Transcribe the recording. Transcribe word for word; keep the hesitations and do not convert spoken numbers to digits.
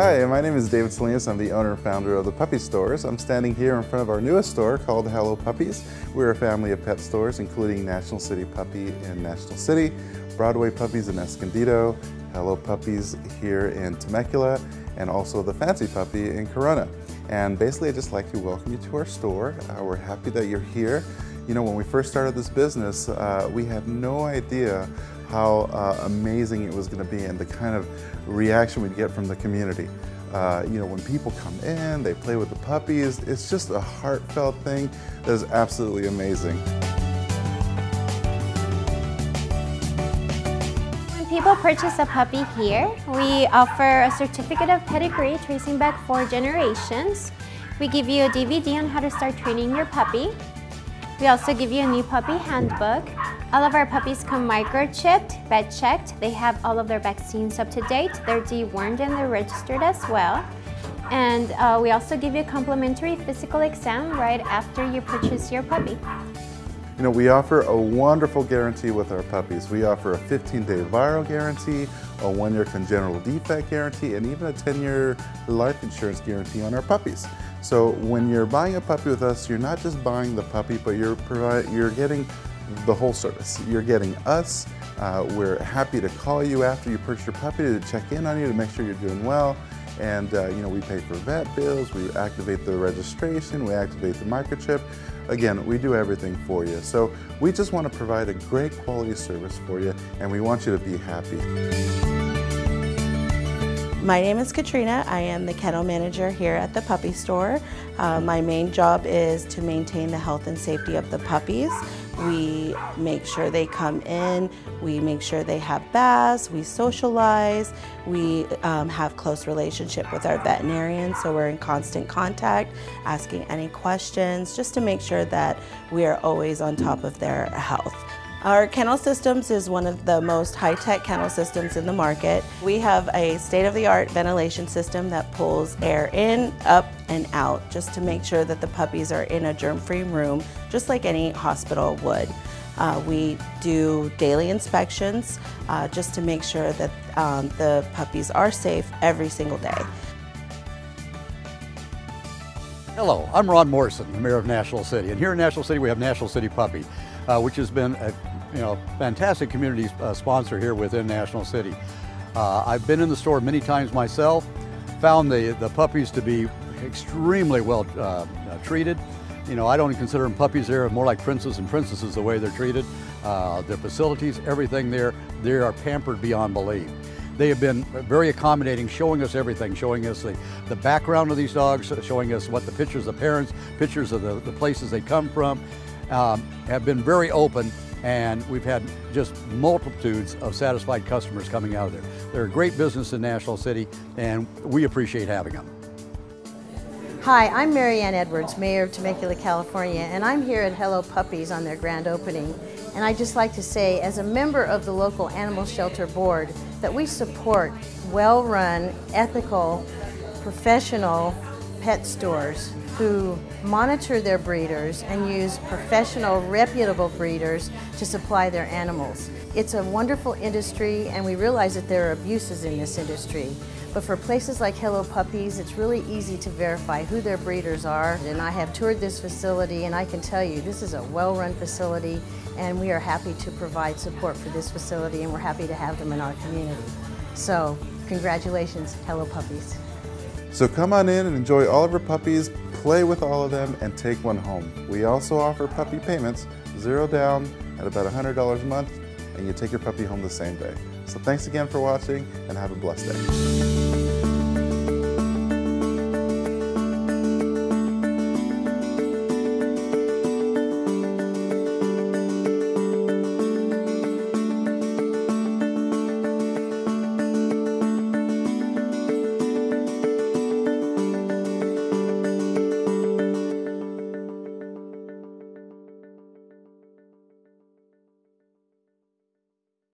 Hi, my name is David Salinas. I'm the owner and founder of the Puppy Stores. I'm standing here in front of our newest store called Hello Puppies. We're a family of pet stores including National City Puppy in National City, Broadway Puppies in Escondido, Hello Puppies here in Temecula, and also the Fancy Puppy in Corona. And basically I'd just like to welcome you to our store. Uh, we're happy that you're here. You know, when we first started this business, uh, we had no idea how uh, amazing it was going to be and the kind of reaction we'd get from the community. Uh, you know, when people come in, they play with the puppies, it's just a heartfelt thing that is absolutely amazing. People purchase a puppy here. We offer a certificate of pedigree tracing back four generations. We give you a D V D on how to start training your puppy. We also give you a new puppy handbook. All of our puppies come microchipped, vet checked. They have all of their vaccines up to date. They're dewormed and they're registered as well. And uh, we also give you a complimentary physical exam right after you purchase your puppy. You know, we offer a wonderful guarantee with our puppies. We offer a fifteen day viral guarantee, a one year congenital defect guarantee, and even a ten year life insurance guarantee on our puppies. So when you're buying a puppy with us, you're not just buying the puppy, but you're, provide, you're getting the whole service. You're getting us. Uh, we're happy to call you after you purchase your puppy to check in on you to make sure you're doing well. And uh, you know, we pay for vet bills, we activate the registration, we activate the microchip. Again, we do everything for you. So we just want to provide a great quality service for you, and we want you to be happy. My name is Katrina. I am the kennel manager here at the Puppy Store. Uh, my main job is to maintain the health and safety of the puppies. We make sure they come in, we make sure they have baths, we socialize, we um, have close relationship with our veterinarian, so we're in constant contact, asking any questions, just to make sure that we are always on top of their health. Our kennel systems is one of the most high-tech kennel systems in the market. We have a state-of-the-art ventilation system that pulls air in, up, and out just to make sure that the puppies are in a germ-free room just like any hospital would. Uh, we do daily inspections uh, just to make sure that um, the puppies are safe every single day. Hello, I'm Ron Morrison, the mayor of National City, and here in National City we have National City Puppy, uh, which has been a you know, fantastic community uh, sponsor here within National City. Uh, I've been in the store many times myself, found the, the puppies to be extremely well uh, treated. You know, I don't consider them puppies there, more like princes and princesses the way they're treated. Uh, their facilities, everything there, they are pampered beyond belief. They have been very accommodating, showing us everything, showing us the, the background of these dogs, showing us what the pictures of parents, pictures of the, the places they come from, um, have been very open, and we've had just multitudes of satisfied customers coming out of there. They're a great business in National City, and we appreciate having them. Hi, I'm Mary Ann Edwards, Mayor of Temecula, California, and I'm here at Hello Puppies on their grand opening. And I'd just like to say, as a member of the local animal shelter board, that we support well-run, ethical, professional pet stores who monitor their breeders and use professional, reputable breeders to supply their animals. It's a wonderful industry, and we realize that there are abuses in this industry. But for places like Hello Puppies, it's really easy to verify who their breeders are. And I have toured this facility, and I can tell you this is a well-run facility, and we are happy to provide support for this facility, and we're happy to have them in our community. So congratulations, Hello Puppies. So come on in and enjoy all of our puppies, play with all of them, and take one home. We also offer puppy payments, zero down at about one hundred dollars a month, and you take your puppy home the same day. So thanks again for watching, and have a blessed day.